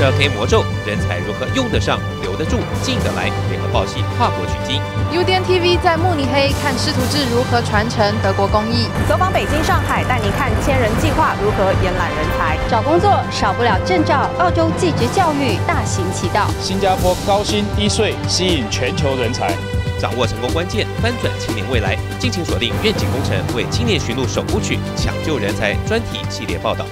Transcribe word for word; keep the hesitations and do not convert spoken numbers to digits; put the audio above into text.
这黑魔咒人才如何用得上、留得住、进得来？联合报系跨国取经 ，U D N T V 在慕尼黑看师徒制如何传承德国工艺，走访北京、上海，带你看千人计划如何延揽人才。找工作少不了证照，澳洲技职教育大行其道，新加坡高薪低税吸引全球人才。 掌握成功关键，翻转青年未来。敬请锁定《愿景工程》为青年寻路守护曲抢救人才专题系列报道。